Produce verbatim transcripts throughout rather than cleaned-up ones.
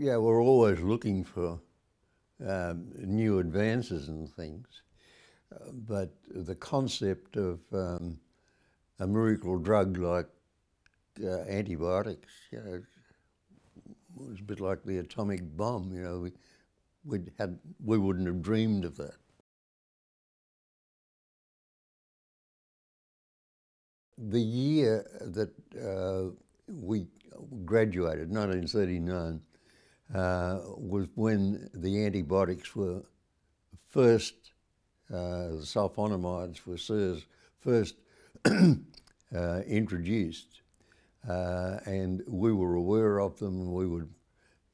yeah, we're always looking for um, new advances and things, uh, but the concept of um, a miracle drug like uh, antibiotics, you know, was a bit like the atomic bomb. You know, we we'd had we wouldn't have dreamed of that. The year that uh, we graduated, nineteen thirty-nine, uh, was when the antibiotics were first, uh, the sulfonamides were S I R S first uh, introduced, uh, and we were aware of them, and we were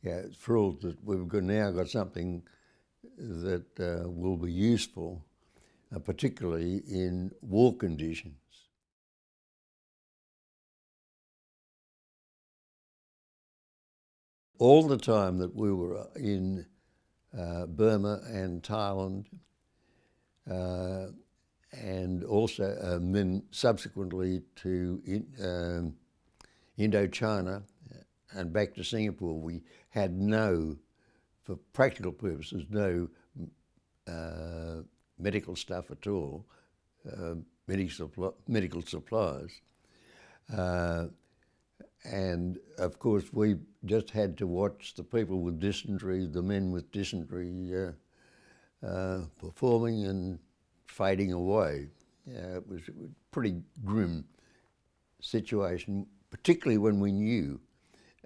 yeah, thrilled that we've now got something that uh, will be useful, uh, particularly in war conditions. All the time that we were in uh, Burma and Thailand, uh, and also um, then subsequently to in, um, Indochina and back to Singapore, we had no, for practical purposes, no uh, medical stuff at all, uh, medical, suppl medical supplies. Uh, And of course, we just had to watch the people with dysentery, the men with dysentery, uh, uh, performing and fading away. Yeah, it was a pretty grim situation, particularly when we knew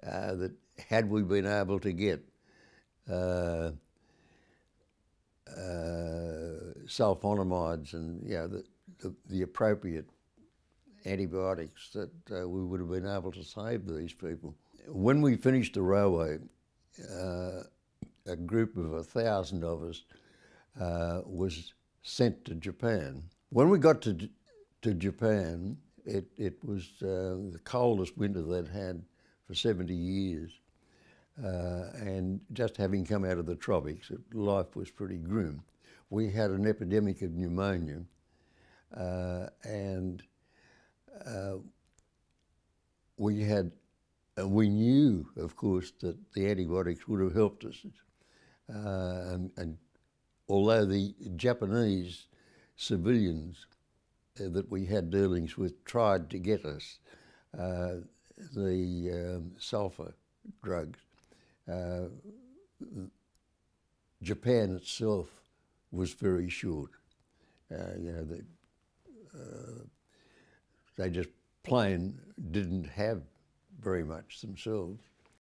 uh, that had we been able to get uh, uh, sulfonamides and yeah, the, the, the appropriate antibiotics, that uh, we would have been able to save these people. When we finished the railway, uh, a group of a thousand of us uh, was sent to Japan. When we got to to Japan, it, it was uh, the coldest winter they'd had for seventy years. Uh, and just having come out of the tropics, life was pretty grim. We had an epidemic of pneumonia, uh, and Uh, we had, uh, we knew, of course, that the antibiotics would have helped us. Uh, and, and although the Japanese civilians uh, that we had dealings with tried to get us uh, the um, sulfur drugs, uh, Japan itself was very short. Uh, you know, the, uh, They just plain didn't have very much themselves.